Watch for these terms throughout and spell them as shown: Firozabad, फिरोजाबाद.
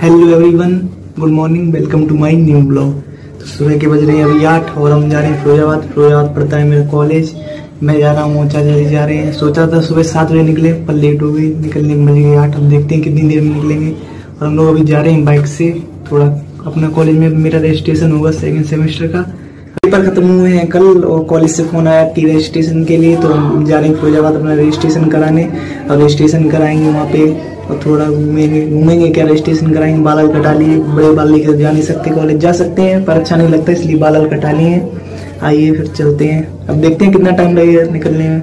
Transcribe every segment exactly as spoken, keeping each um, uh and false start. Hello everyone, good morning, welcome to my new blog. तो सुबह के बज रहे हैं अभी आठ और हम जा रहे हैं फिरोजाबाद। फिरोजाबाद पड़ता है मेरा कॉलेज। मैं जा रहा हूँ, चाचा जी जा रहे हैं। सोचा था सुबह सात बजे निकले पर लेट हो गई, निकलने में बज गई आठ। हम देखते हैं कितनी देर में निकलेंगे। और हम लोग अभी जा रहे हैं बाइक से। थोड़ा अपना कॉलेज में मेरा रजिस्ट्रेशन होगा सेकेंड सेमेस्टर का। पेपर खत्म हुए हैं कल और कॉलेज से फ़ोन आया कि रजिस्ट्रेशन के लिए, तो हम जा रहे हैं फिरोजाबाद अपना रजिस्ट्रेशन कराने। और रजिस्ट्रेशन कराएंगे वहाँ पे और थोड़ा घूमेंगे घूमेंगे क्या रजिस्ट्रेशन कराएंगे। बाल कटा लिए, बड़े बाल लेकर जा नहीं सकते कॉलेज, जा सकते हैं पर अच्छा नहीं लगता इसलिए बाल कटा लिए हैं। आइए फिर चलते हैं, अब देखते हैं कितना टाइम लगेगा निकलने में।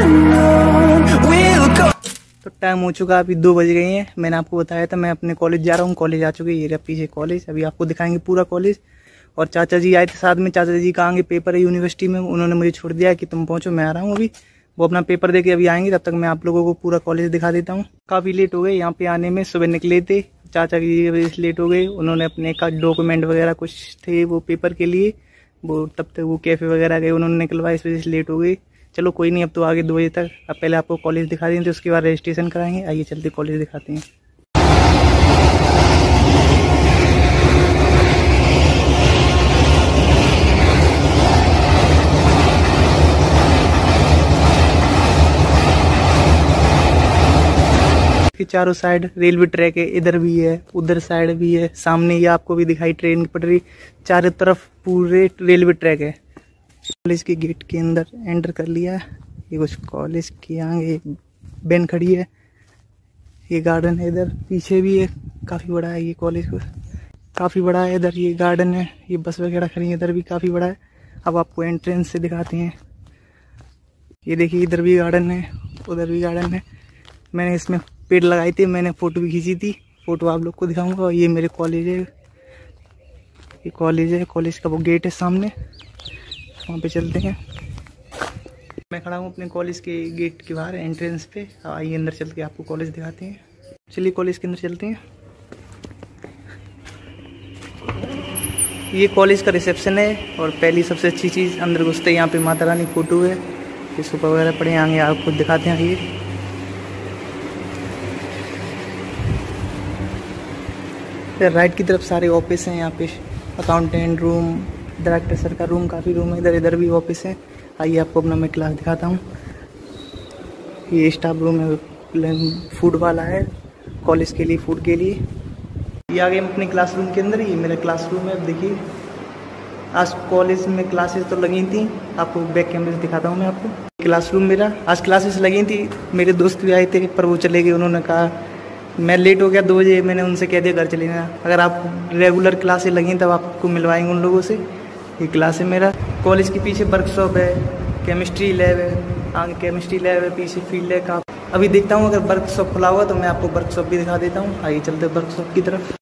and on we'll go. तो टाइम हो चुका है, अभी दो बज गई हैं। मैंने आपको बताया था मैं अपने कॉलेज जा रहा हूँ, कॉलेज आ चुके। ये रहा पीछे कॉलेज, अभी आपको दिखाएंगे पूरा कॉलेज। और चाचा जी आए थे साथ में, चाचा जी का आगे पेपर है यूनिवर्सिटी में, उन्होंने मुझे छोड़ दिया कि तुम पहुँचो मैं आ रहा हूँ। अभी वो अपना पेपर दे के अभी आएंगे, तब तक मैं आप लोगों को पूरा कॉलेज दिखा देता हूँ। काफ़ी लेट हो गए यहाँ पे आने में, सुबह निकले थे, चाचा जी की वजह से लेट हो गए। उन्होंने अपने का डॉक्यूमेंट वगैरह कुछ थे वो पेपर के लिए, वो तब तक वो कैफ़े वगैरह गए, उन्होंने निकलवाया, इस वजह से लेट हो गई। चलो कोई नहीं, अब तो आगे दो बजे तक। अब पहले आपको कॉलेज दिखा देंगे तो उसके बाद रजिस्ट्रेशन कराएंगे। आइए चलते कॉलेज दिखाते हैं। चारों साइड रेलवे ट्रैक है, इधर भी है, उधर साइड भी है, सामने ये आपको भी दिखाई ट्रेन की पटरी, चारों तरफ पूरे रेलवे ट्रैक है। कॉलेज के गेट के अंदर एंटर कर लिया। ये कुछ कॉलेज के आगे बैन खड़ी है, ये गार्डन है, इधर पीछे भी है, काफ़ी बड़ा है ये कॉलेज, काफ़ी बड़ा है। इधर ये गार्डन है, ये बस वगैरह खड़ी है, इधर भी काफ़ी बड़ा है। अब आपको एंट्रेंस से दिखाते हैं। ये देखिए, इधर भी गार्डन है, उधर भी गार्डन है। मैंने इसमें पेड़ लगाए थे, मैंने फ़ोटो भी खींची थी, फ़ोटो आप लोग को दिखाऊँगा। और ये मेरे कॉलेज है, ये कॉलेज है, कॉलेज का वो गेट है सामने, वहाँ पे चलते हैं। मैं खड़ा हूँ अपने कॉलेज के गेट के बाहर एंट्रेंस पे। आइए अंदर चल के आपको कॉलेज दिखाते हैं। चलिए कॉलेज के अंदर चलते हैं। ये कॉलेज का रिसेप्शन है और पहली सबसे अच्छी चीज़ अंदर घुसते हैं, यहाँ पे माता रानी फोटो है, ये सोफा वगैरह पड़े हैं। आगे आपको दिखाते हैं। ये इधर राइट की तरफ सारे ऑफिस हैं, यहाँ पे अकाउंटेंट रूम, डायरेक्टर सर का रूम, काफ़ी रूम है। इधर इधर भी ऑफिस है। आइए आपको अपना मैं क्लास दिखाता हूँ। ये स्टाफ रूम है, फूड वाला है कॉलेज के लिए, फूड के लिए। ये आ गए हम अपने क्लासरूम के अंदर, ये मेरा क्लासरूम है। अब देखिए आज कॉलेज में क्लासेस तो लगी थी, आपको बैक कैमरे से दिखाता हूँ मैं आपको। क्लासरूम मेरा आज क्लासेस लगी थी, मेरे दोस्त भी आए थे पर वो चले गए, उन्होंने कहा मैं लेट हो गया दो बजे, मैंने उनसे कह दिया घर चले जाना, अगर आप रेगुलर क्लासेस लगी तब आपको मिलवाएंगे उन लोगों से। ये क्लास है मेरा। कॉलेज के पीछे वर्कशॉप है, केमिस्ट्री लैब है, आगे केमिस्ट्री लैब है, पीछे फील्ड है का। अभी देखता हूँ अगर वर्कशॉप खुला हुआ तो मैं आपको वर्कशॉप भी दिखा देता हूँ। आइए चलते हैं वर्कशॉप की तरफ।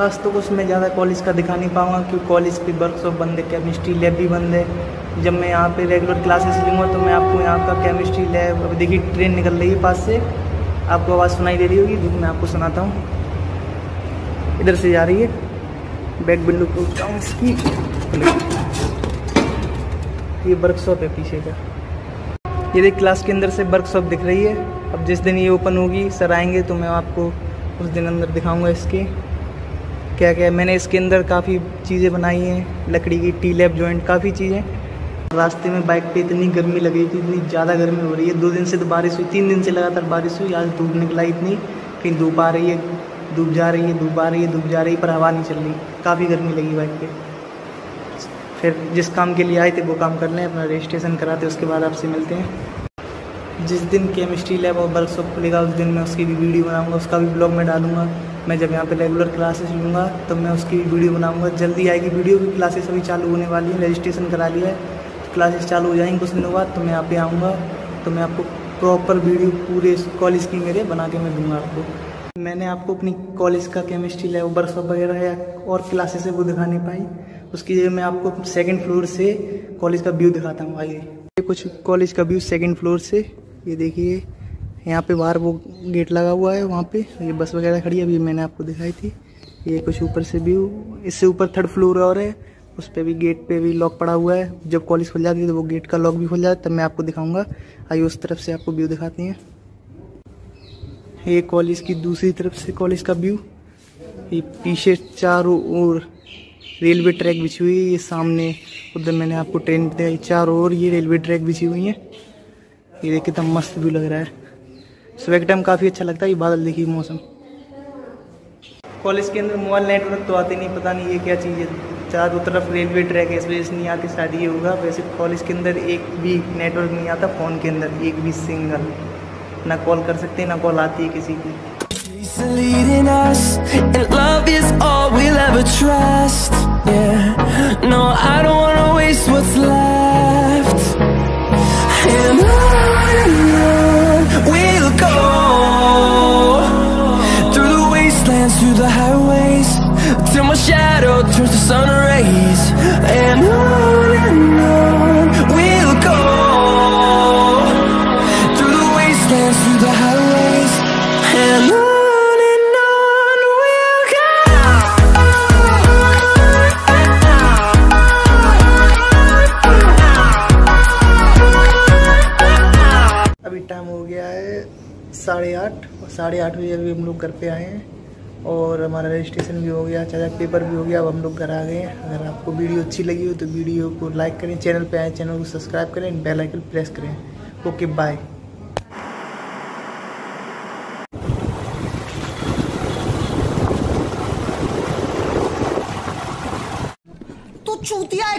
आज तो कुछ मैं ज़्यादा कॉलेज का दिखा नहीं पाऊँगा क्योंकि कॉलेज की वर्कशॉप बंद है, केमिस्ट्री लैब भी बंद है। जब मैं यहाँ पर रेगुलर क्लासेस लूँगा तो मैं आपको यहाँ का केमिस्ट्री लैब। अभी देखिए ट्रेन निकल रही है पास से, आपको आवाज़ सुनाई दे रही होगी जो मैं आपको सुनाता हूँ, इधर से जा रही है। बैक विंडो खोलता हूँ इसकी। ये वर्कशॉप है पीछे का। ये देख क्लास के अंदर से वर्कशॉप दिख रही है। अब जिस दिन ये ओपन होगी, सर आएंगे तो मैं आपको उस दिन अंदर दिखाऊंगा इसके क्या क्या है। मैंने इसके अंदर काफ़ी चीज़ें बनाई हैं, लकड़ी की टी लैब जॉइंट, काफ़ी चीज़ें। रास्ते में बाइक पे इतनी गर्मी लगी थी, इतनी ज़्यादा गर्मी हो रही है। दो दिन से तो बारिश हुई, तीन दिन से लगातार बारिश हुई, आज धूप निकला इतनी, कहीं धूप आ रही है, धूप जा रही है, धूप आ रही है, धूप जा रही है, पर हवा नहीं चल रही, काफ़ी गर्मी लगी बाइक पे। फिर जिस काम के लिए आए थे वो काम कर लें, अपना रजिस्ट्रेशन कराते उसके बाद आपसे मिलते हैं। जिस दिन केमिस्ट्री लैब और वर्कशॉप खुलेगा उस दिन मैं उसकी भी वीडियो बनाऊंगा, उसका भी ब्लॉग में डालूंगा। मैं जब यहाँ पे रेगुलर क्लासेस लूँगा तो मैं उसकी वीडियो बनाऊँगा, जल्दी आएगी वीडियो की। क्लासेस अभी चालू होने वाली है, रजिस्ट्रेशन करा लिया है, क्लासेस चालू हो जाएंगी कुछ दिनों बाद। तो मैं यहाँ पे आऊँगा तो मैं आपको प्रॉपर वीडियो पूरे कॉलेज की मेरे बना के मैं दूँगा आपको। मैंने आपको अपनी कॉलेज का केमिस्ट्री लैब वर्कशॉप वगैरह या और क्लासेस है वो दिखा नहीं पाई, उसकी जगह मैं आपको सेकेंड फ्लोर से कॉलेज का व्यू दिखाता हूँ। आइए, ये कुछ कॉलेज का व्यू सेकेंड फ्लोर से। ये देखिए यहाँ पे बाहर वो गेट लगा हुआ है, वहाँ पे ये बस वगैरह खड़ी है, अभी मैंने आपको दिखाई थी। ये कुछ ऊपर से व्यू, इससे ऊपर थर्ड फ्लोर और है, उस पर भी गेट पे भी लॉक पड़ा हुआ है। जब कॉलेज खुल जाती है तो वो गेट का लॉक भी खुल जाता है, तब मैं आपको दिखाऊंगा। आइए उस तरफ से आपको व्यू दिखाती हैं। ये कॉलेज की दूसरी तरफ से कॉलेज का व्यू। ये पीछे चारों ओर रेलवे ट्रैक बिछी हुई है, ये सामने उधर मैंने आपको ट्रेन दिखाई, चारों ओर ये रेलवे ट्रैक बिछी हुई है। ये देख कितना मस्त व्यू लग रहा है, सुबह के टाइम काफ़ी अच्छा लगता है। ये बादल देखिए, मौसम। कॉलेज के अंदर मोबाइल नेटवर्क तो आते नहीं, पता नहीं ये क्या चीज़ है। चारों तरफ रेलवे ट्रैक है, इस वजह से नहीं आते, शायद ये होगा। वैसे कॉलेज के अंदर एक भी नेटवर्क नहीं आता, फ़ोन के अंदर एक भी सिंगल, ना कॉल कर सकते ना कॉल आती है किसी की। We'll go through the wastelands, through the highways, till my shadow turns to sun rays. And on and on we'll go through the wastelands, through the highways, and on. Time हो गया है साढ़े आठ, और साढ़े आठ बजे अभी हम लोग घर पे आए हैं और हमारा रजिस्ट्रेशन भी हो गया, चाचा पेपर भी हो गया। अब हम लोग घर आ गए हैं। अगर आपको वीडियो अच्छी लगी हो तो वीडियो को लाइक करें, चैनल पे आए चैनल को सब्सक्राइब करें, बेल आइकन प्रेस करें। Okay bye. तो चूतिया।